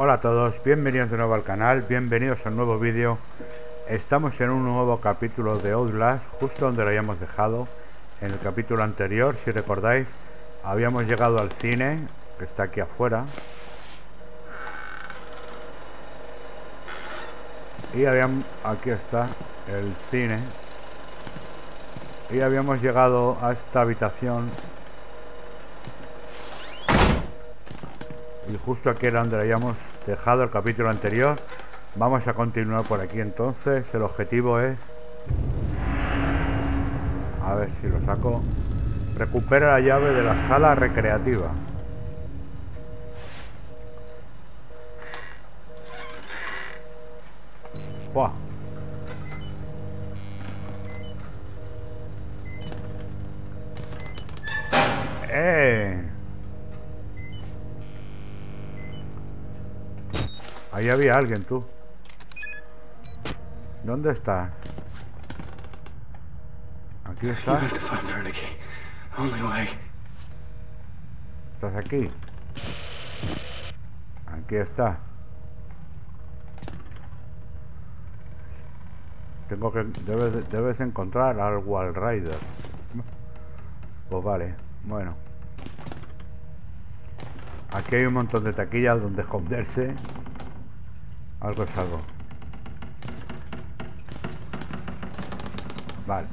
Hola a todos, bienvenidos de nuevo al canal, bienvenidos a un nuevo vídeo. Estamos en un nuevo capítulo de Outlast, justo donde lo habíamos dejado. En el capítulo anterior, si recordáis, habíamos llegado al cine, que está aquí afuera, y aquí está el cine, y habíamos llegado a esta habitación. Y justo aquí era donde lo habíamos dejado el capítulo anterior. Vamos a continuar por aquí entonces. El objetivo es... a ver si lo saco. Recupera la llave de la sala recreativa. ¡Buah! Ahí había alguien, tú. ¿Dónde estás? Aquí estás. ¿Estás aquí? Aquí está. Tengo que... Debes encontrar al Wild Rider. Pues vale, bueno. Aquí hay un montón de taquillas donde esconderse. Algo es algo. Vale.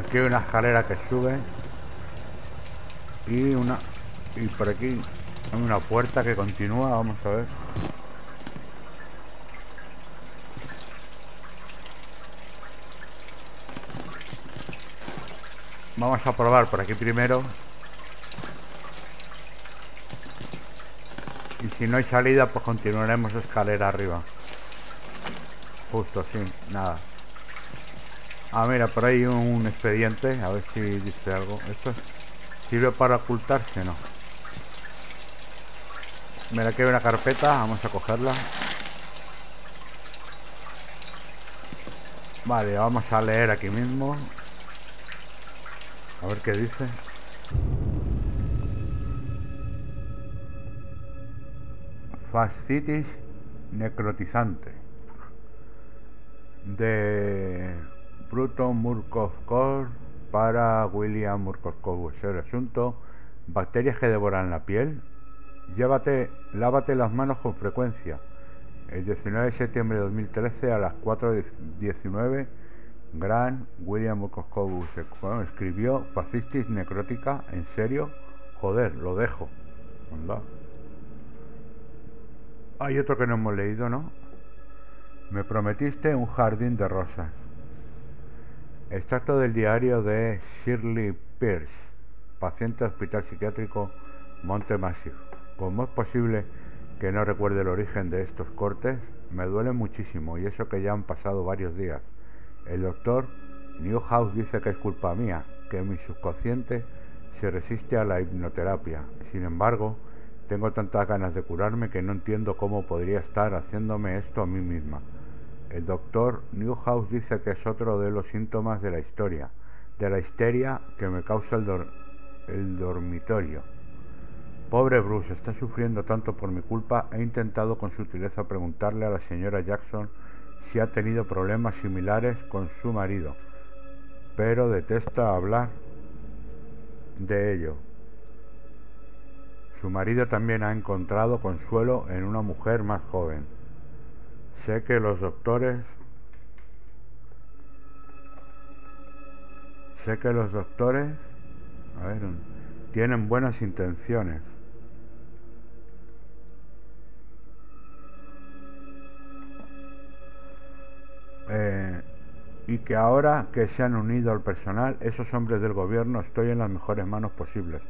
Aquí hay una escalera que sube. Y por aquí hay una puerta que continúa. Vamos a ver. Vamos a probar por aquí primero. Y si no hay salida, pues continuaremos escalera arriba. Justo, sí, nada. Ah, mira, por ahí un expediente. A ver si dice algo. ¿Esto sirve para ocultarse? No. Mira, aquí hay una carpeta. Vamos a cogerla. Vale, vamos a leer aquí mismo. A ver qué dice. Fascitis necrotizante de Murkoff Corp para William Murkoff Corp. El asunto: bacterias que devoran la piel. Lávate las manos con frecuencia. El 19 de septiembre de 2013 a las 4:19, Gran William Murkoff Corp. Escribió Fascitis necrótica. ¿En serio? Joder, lo dejo. Anda. Hay otro que no hemos leído, ¿no? Me prometiste un jardín de rosas. Extracto del diario de Shirley Pierce, paciente hospital psiquiátrico Monte Massive. ¿Cómo es posible que no recuerde el origen de estos cortes? Me duele muchísimo, y eso que ya han pasado varios días. El doctor Newhouse dice que es culpa mía, que mi subconsciente se resiste a la hipnoterapia. Sin embargo, tengo tantas ganas de curarme que no entiendo cómo podría estar haciéndome esto a mí misma. El doctor Newhouse dice que es otro de los síntomas de la histeria que me causa el dormitorio. Pobre Bruce, está sufriendo tanto por mi culpa. He intentado con sutileza preguntarle a la señora Jackson si ha tenido problemas similares con su marido, pero detesta hablar de ello. Su marido también ha encontrado consuelo en una mujer más joven. Sé que los doctores... A ver, tienen buenas intenciones. Y que ahora que se han unido al personal, esos hombres del gobierno, estoy en las mejores manos posibles.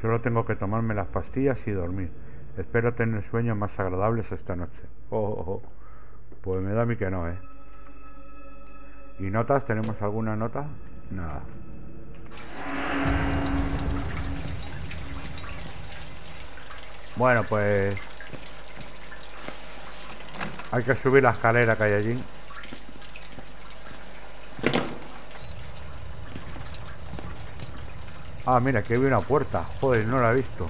Solo tengo que tomarme las pastillas y dormir. Espero tener sueños más agradables esta noche. Pues me da a mí que no, ¿eh? ¿Y notas? ¿Tenemos alguna nota? Nada. Bueno, pues... hay que subir la escalera que hay allí. Ah, mira, aquí había una puerta. Joder, no la he visto.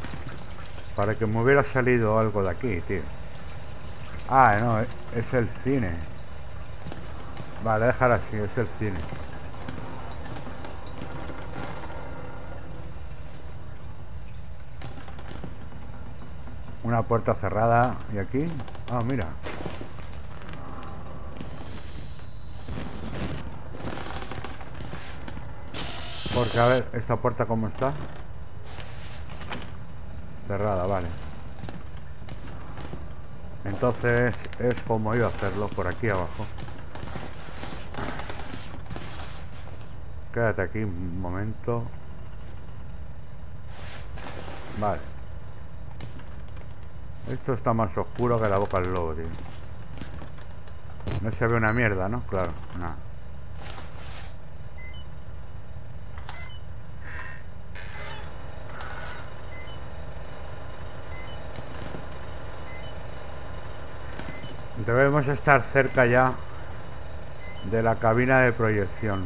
Para que me hubiera salido algo de aquí, tío. Ah, no, es el cine. Vale, déjala así, es el cine. Una puerta cerrada. ¿Y aquí? Ah, mira. Porque a ver, ¿esta puerta cómo está? Cerrada, vale. Entonces es como iba a hacerlo, por aquí abajo. Quédate aquí un momento. Vale. Esto está más oscuro que la boca del lobo, tío. No se ve una mierda, ¿no? Claro, nada. Debemos estar cerca ya de la cabina de proyección.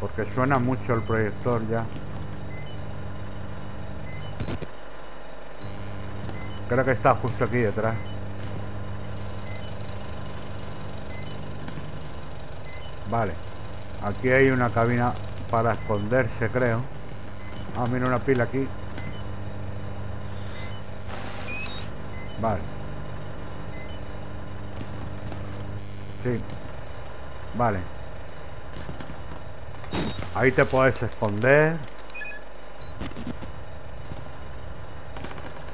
Porque suena mucho el proyector ya. Creo que está justo aquí detrás. Vale. Aquí hay una cabina para esconderse, creo. Ah, mira, una pila aquí. Vale. Sí. Vale. Ahí te puedes esconder.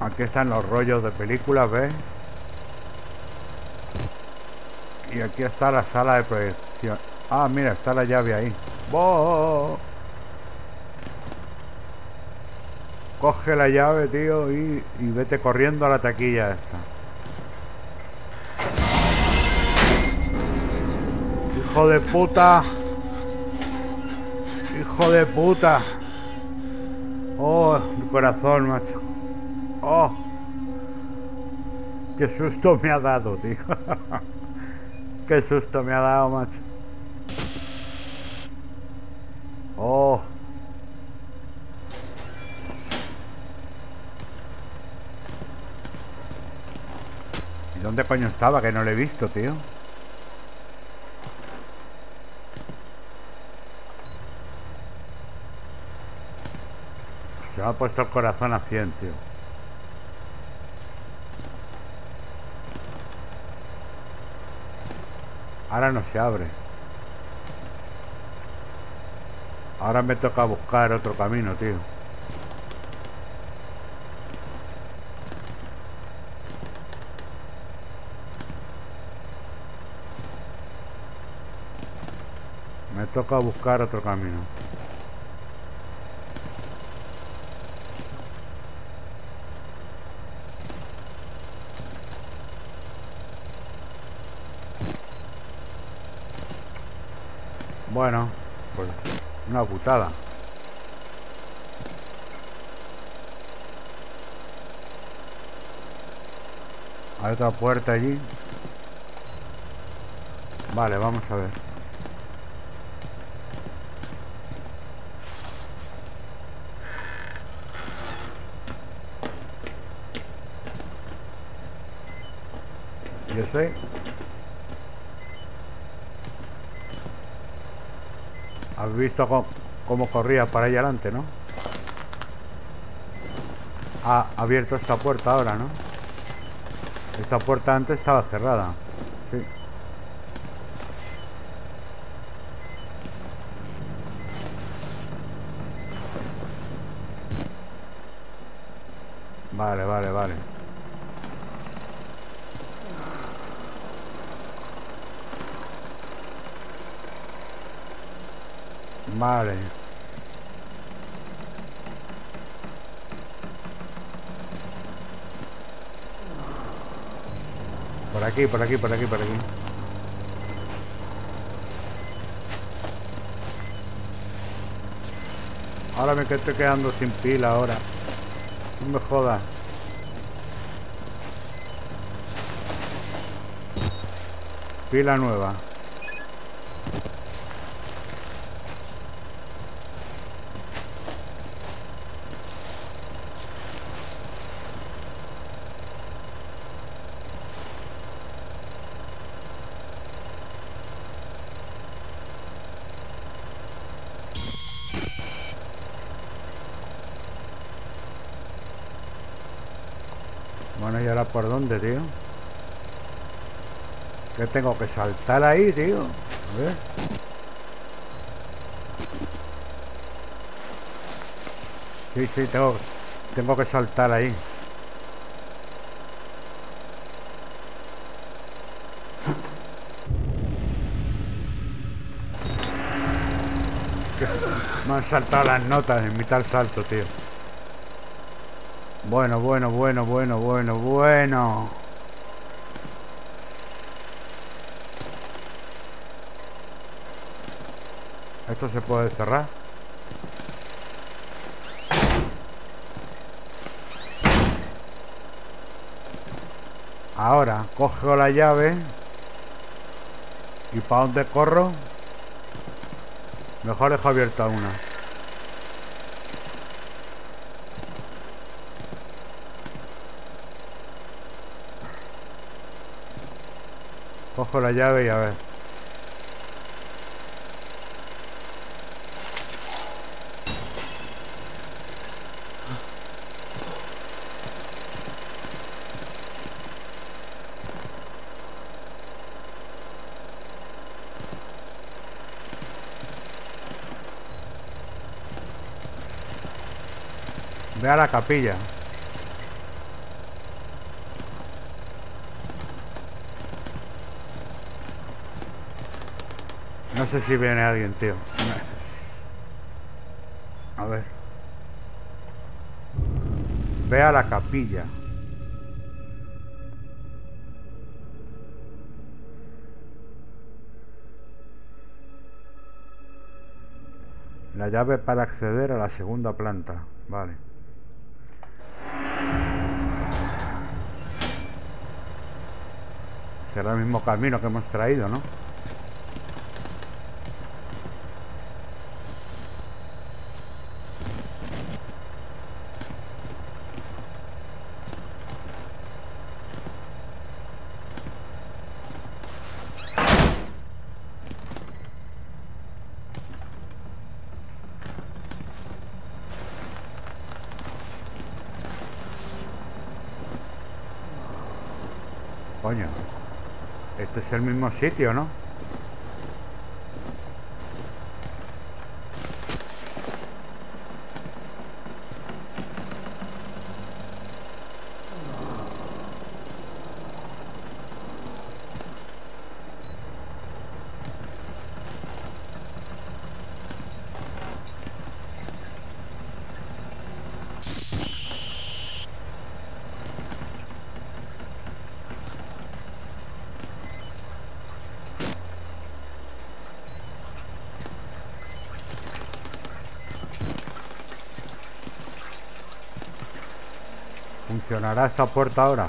Aquí están los rollos de películas, ¿ves? Y aquí está la sala de proyección. Ah, mira, está la llave ahí. ¡Oh! Coge la llave, tío, y vete corriendo a la taquilla esta. ¡Hijo de puta! ¡Hijo de puta! ¡Oh, mi corazón, macho! ¡Oh! ¡Qué susto me ha dado, tío! ¡Qué susto me ha dado, macho! ¡Oh! ¿Dónde coño estaba? Que no lo he visto, tío. Se me ha puesto el corazón a 100, tío. Ahora no se abre. Ahora me toca buscar otro camino, tío. Toca buscar otro camino. Bueno, pues una putada. Hay otra puerta allí. Vale, vamos a ver. Yo sé. Has visto cómo corría para allá adelante, ¿no? Ha abierto esta puerta ahora, ¿no? Esta puerta antes estaba cerrada. Sí. Vale, vale, vale. Vale. Por aquí, por aquí, por aquí, por aquí. Ahora me estoy quedando sin pila ahora. No me jodas. Pila nueva. Bueno, ¿y ahora por dónde, tío? ¿Qué tengo que saltar ahí, tío? A ver. Sí, tengo que saltar ahí. Me han saltado las notas en mitad del salto, tío. Bueno. ¿Esto se puede cerrar? Ahora cojo la llave. ¿Y para dónde corro? Mejor dejo abierta una. Cojo la llave y a ver. Ve a la capilla. No sé si viene alguien, tío. A ver. Ve a la capilla. La llave para acceder a la segunda planta. Vale. Será el mismo camino que hemos traído, ¿no? Coño, este es el mismo sitio, ¿no? ¿Funcionará esta puerta ahora?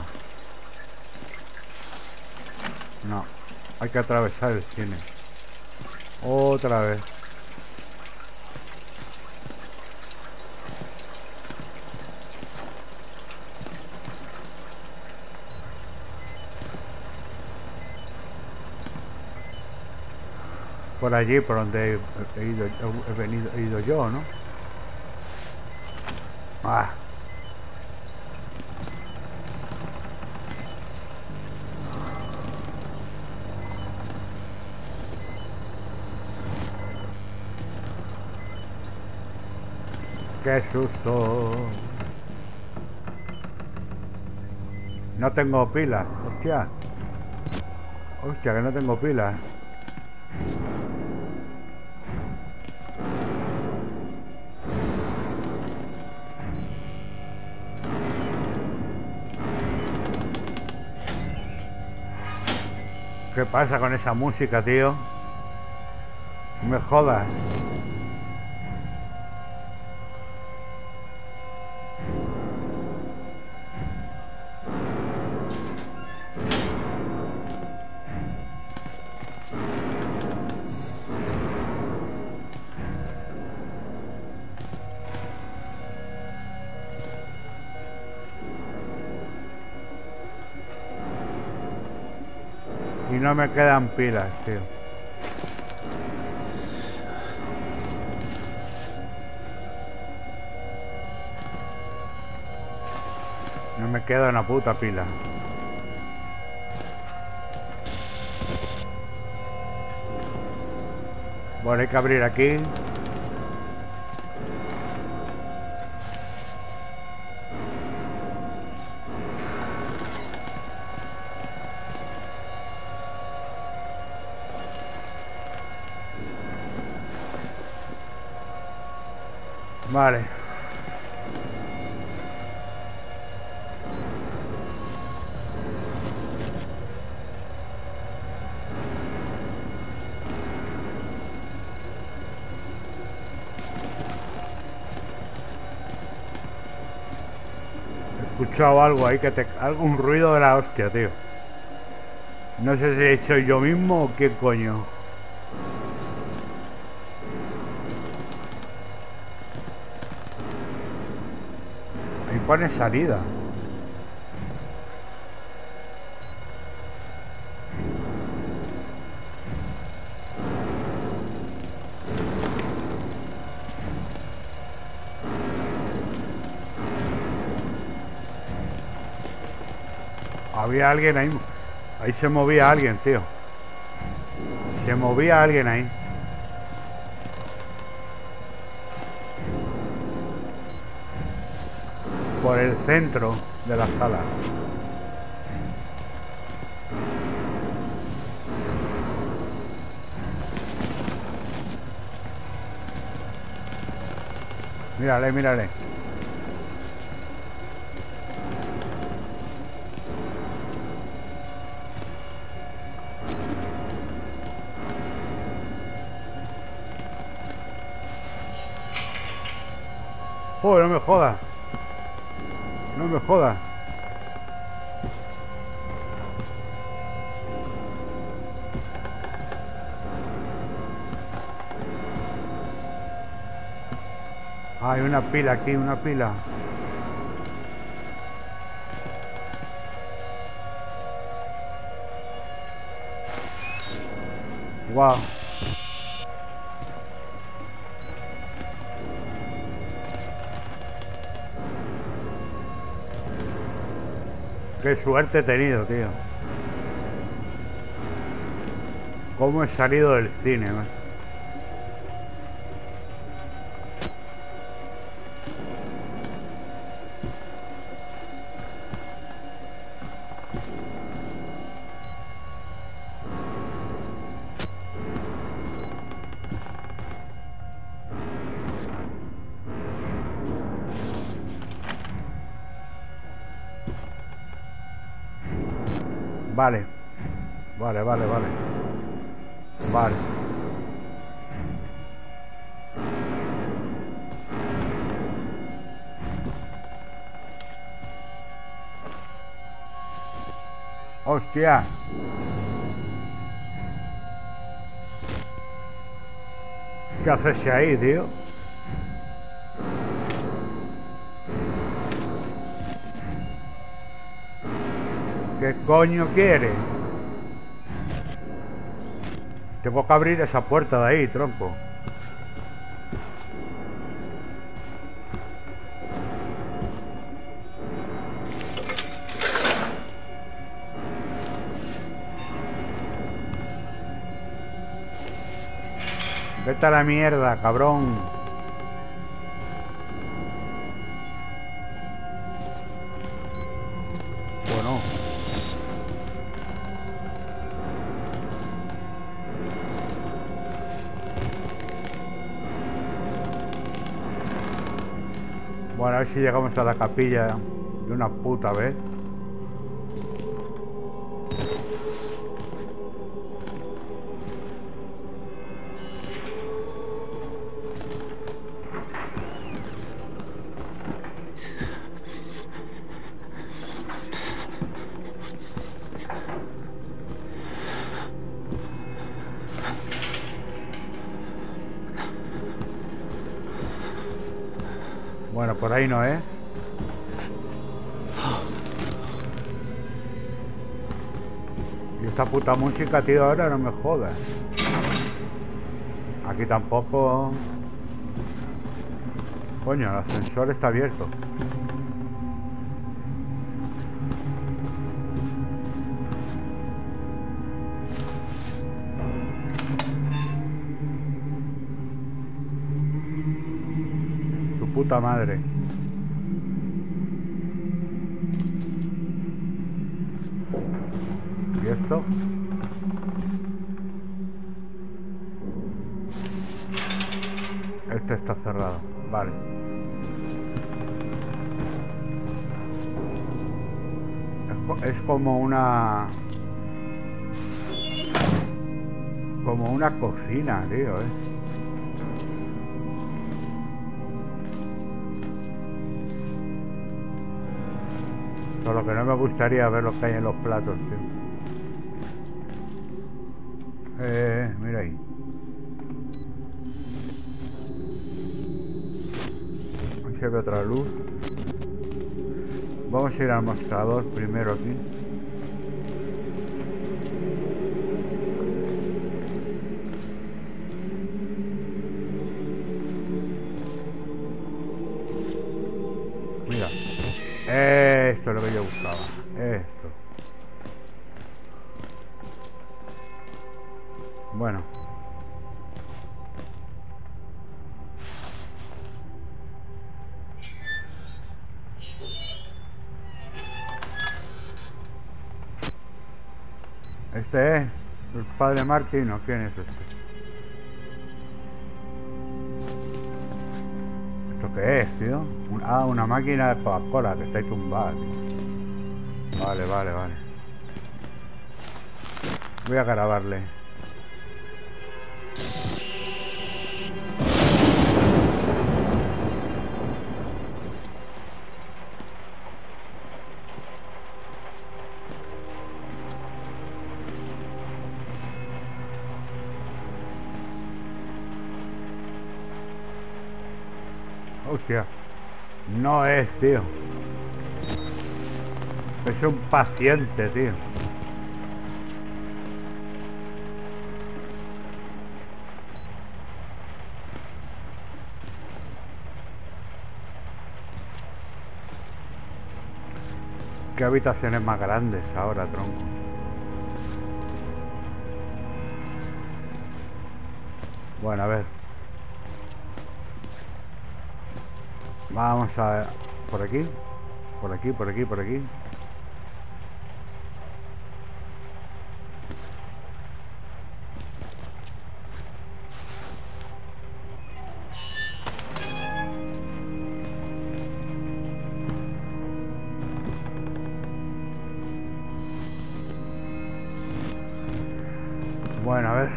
No, hay que atravesar el cine. Otra vez. Por allí, por donde he ido yo, ¿no? Ah. ¡Qué susto! No tengo pilas, hostia. Hostia, que no tengo pilas. ¿Qué pasa con esa música, tío? No me jodas. No me quedan pilas, tío. No me me queda una puta pila. Bueno, hay que abrir aquí. Vale. He escuchado algo ahí, algún ruido de la hostia, tío. No sé si he hecho yo mismo o qué coño. Pone salida. Había alguien ahí. Ahí se movía alguien, tío. Se movía alguien ahí. Por el centro de la sala. Mírale, mírale. Joder, no me jodas. No me jodas. Hay una pila aquí, una pila. Wow. Qué suerte he tenido, tío. Cómo he salido del cine, man. Vale, vale, vale, vale. Vale. Hostia. ¿Qué haces ahí, tío? ¿Qué coño quiere? Tengo que abrir esa puerta de ahí, tronco. Vete a la mierda, cabrón. A ver si llegamos a la capilla de una puta vez. Bueno, por ahí no es. Y esta puta música, tío, ahora no me jodas. Aquí tampoco. Coño, el ascensor está abierto. puta madre. ¿Y esto? Este está cerrado, vale. Es como una... como una cocina, tío, Solo que no me gustaría ver lo que hay en los platos, tío. Mira ahí. Ahí se ve otra luz. Vamos a ir al mostrador primero aquí. Esto es lo que yo buscaba. Esto. Bueno. Este es el padre Martino. ¿Quién es este? ¿Esto qué es, tío? Una máquina de Coca-Cola que está ahí tumbada, tío. Vale, vale, vale. Voy a grabarle. Hostia. No es, tío. Es un paciente, tío. Qué habitaciones más grandes ahora, tronco. Bueno, a ver. Vamos a... por aquí. Por aquí, por aquí, por aquí. Bueno, a ver.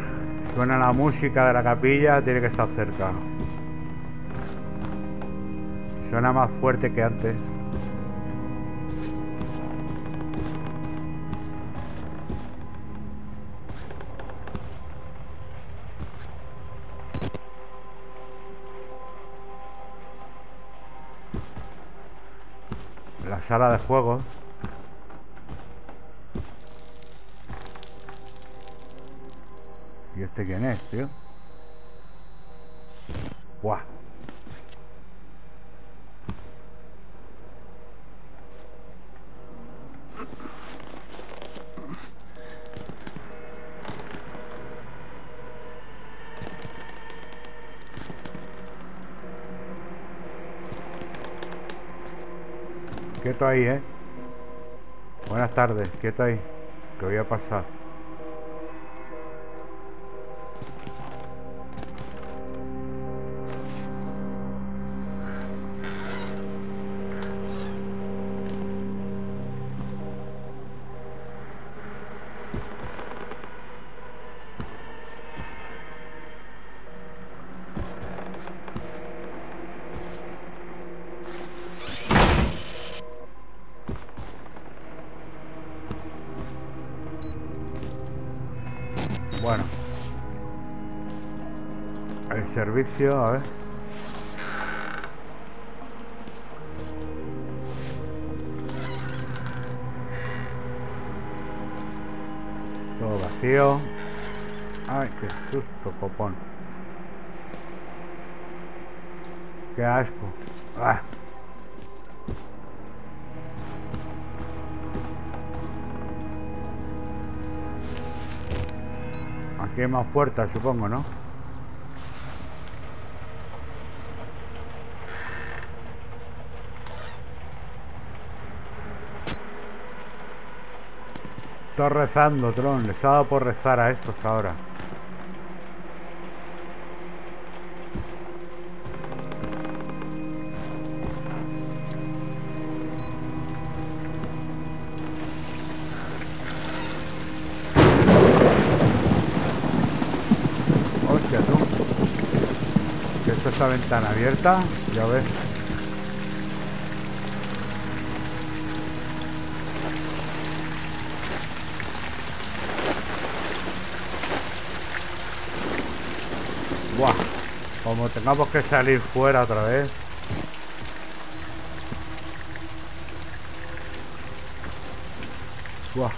Suena la música de la capilla. Tiene que estar cerca. Suena más fuerte que antes. La sala de juegos. ¿Y este quién es, tío? ¡Buah! Quieto ahí, Buenas tardes, quieto ahí, que voy a pasar. Bueno, el servicio, a ver. Todo vacío. Ay, qué susto, copón. Qué asco. ¡Ah! Aquí hay más puertas, supongo, ¿no? Estoy rezando, Tron. Les ha dado por rezar a estos ahora. Hostia, tú. Que esto está ventana abierta. Ya ves. Como tengamos que salir fuera otra vez. Buah.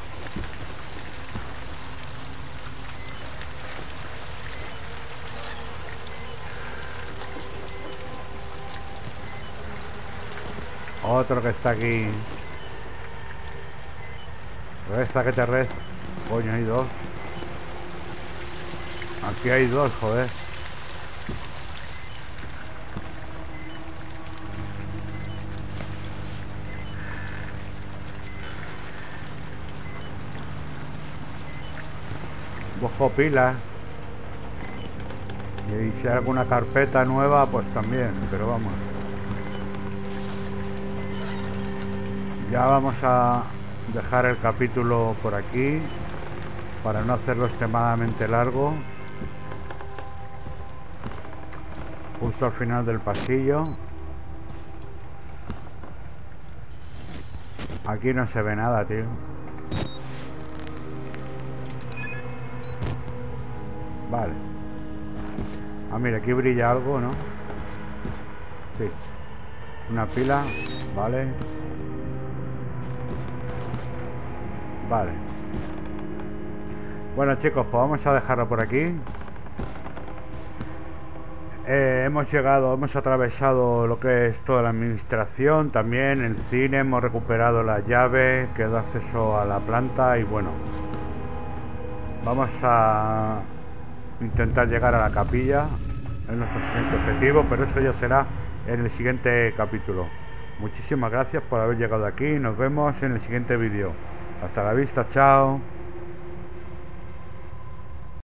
Otro que está aquí. Reza que te reza. Coño, hay dos. Aquí hay dos, joder. Busco pilas y si hay alguna carpeta nueva pues también, pero vamos, ya vamos a dejar el capítulo por aquí para no hacerlo extremadamente largo. Justo al final del pasillo aquí no se ve nada, tío. Vale. Ah, mira, aquí brilla algo, ¿no? Sí. Una pila. Vale. Vale. Bueno, chicos, pues vamos a dejarlo por aquí. Hemos llegado, hemos atravesado lo que es toda la administración, también el cine, hemos recuperado la llave que da acceso a la planta y bueno. Vamos a intentar llegar a la capilla, es nuestro siguiente objetivo, pero eso ya será en el siguiente capítulo. Muchísimas gracias por haber llegado aquí, nos vemos en el siguiente vídeo. Hasta la vista, chao.